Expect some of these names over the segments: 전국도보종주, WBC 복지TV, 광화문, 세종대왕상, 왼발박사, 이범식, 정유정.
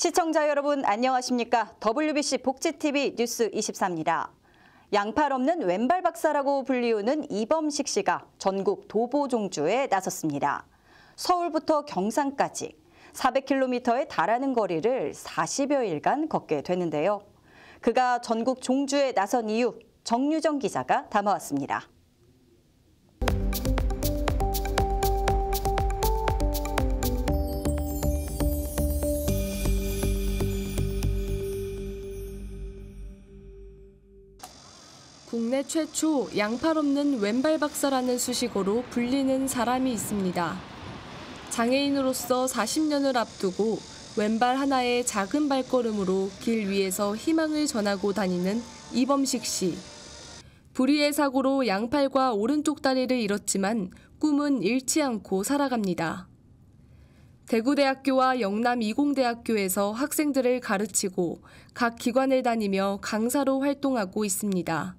시청자 여러분 안녕하십니까? WBC 복지TV 뉴스 24입니다. 양팔 없는 왼발 박사라고 불리우는 이범식 씨가 전국 도보 종주에 나섰습니다. 서울부터 경산까지 400km에 달하는 거리를 40여일간 걷게 되는데요. 그가 전국 종주에 나선 이유 정유정 기자가 담아왔습니다. 국내 최초 양팔 없는 왼발 박사라는 수식어로 불리는 사람이 있습니다. 장애인으로서 40년을 앞두고 왼발 하나의 작은 발걸음으로 길 위에서 희망을 전하고 다니는 이범식 씨. 불의의 사고로 양팔과 오른쪽 다리를 잃었지만 꿈은 잃지 않고 살아갑니다. 대구대학교와 영남이공대학교에서 학생들을 가르치고 각 기관을 다니며 강사로 활동하고 있습니다.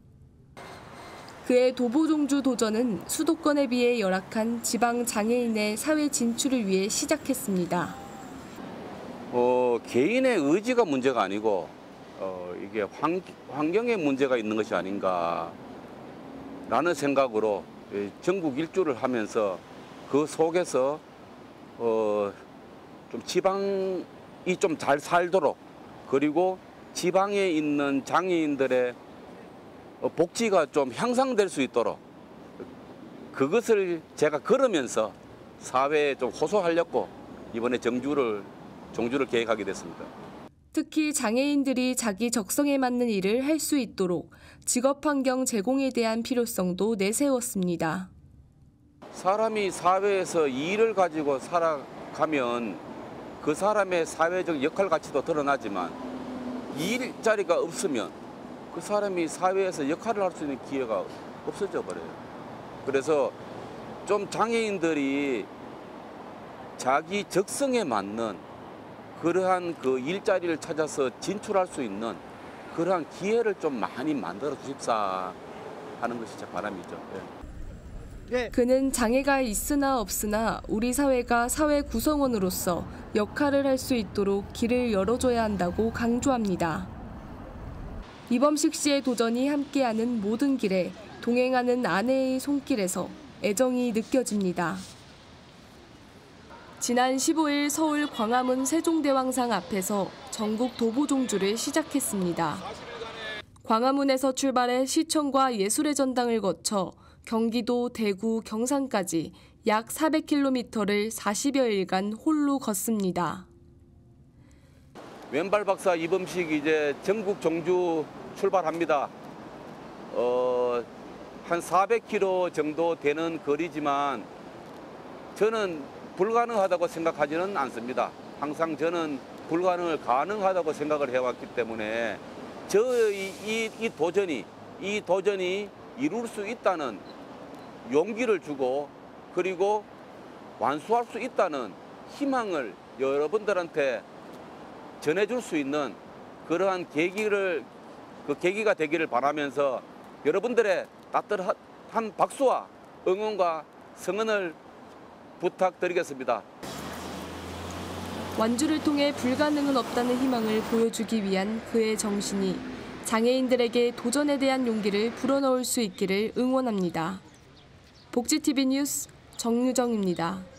그의 도보종주 도전은 수도권에 비해 열악한 지방 장애인의 사회 진출을 위해 시작했습니다. 개인의 의지가 문제가 아니고 이게 환경의 문제가 있는 것이 아닌가라는 생각으로 전국 일주를 하면서 그 속에서 좀 지방이 좀 잘 살도록 그리고 지방에 있는 장애인들의 복지가 좀 향상될 수 있도록 그것을 제가 걸으면서 사회에 좀 호소하려고 이번에 종주를 계획하게 됐습니다. 특히 장애인들이 자기 적성에 맞는 일을 할 수 있도록 직업 환경 제공에 대한 필요성도 내세웠습니다. 사람이 사회에서 일을 가지고 살아가면 그 사람의 사회적 역할 가치도 드러나지만 일자리가 없으면 그 사람이 사회에서 역할을 할 수 있는 기회가 없어져 버려요. 그래서 좀 장애인들이 자기 적성에 맞는 그러한 그 일자리를 찾아서 진출할 수 있는 그러한 기회를 좀 많이 만들어 주십사 하는 것이 제 바람이죠. 예. 그는 장애가 있으나 없으나 우리 사회가 사회 구성원으로서 역할을 할 수 있도록 길을 열어줘야 한다고 강조합니다. 이범식 씨의 도전이 함께하는 모든 길에 동행하는 아내의 손길에서 애정이 느껴집니다. 지난 15일 서울 광화문 세종대왕상 앞에서 전국 도보종주를 시작했습니다. 광화문에서 출발해 시청과 예술의 전당을 거쳐 경기도, 대구, 경산까지 약 400km를 40여일간 홀로 걷습니다. 왼발 박사 이범식 이제 전국 종주 출발합니다. 한 400km 정도 되는 거리지만 저는 불가능하다고 생각하지는 않습니다. 항상 저는 불가능을 가능하다고 생각을 해왔기 때문에 저의 이 도전이 이룰 수 있다는 용기를 주고 그리고 완수할 수 있다는 희망을 여러분들한테 전해줄 수 있는 그러한 계기가 되기를 바라면서 여러분들의 따뜻한 박수와 응원과 성원을 부탁드리겠습니다. 완주를 통해 불가능은 없다는 희망을 보여주기 위한 그의 정신이 장애인들에게 도전에 대한 용기를 불어넣을 수 있기를 응원합니다. 복지TV 뉴스 정유정입니다.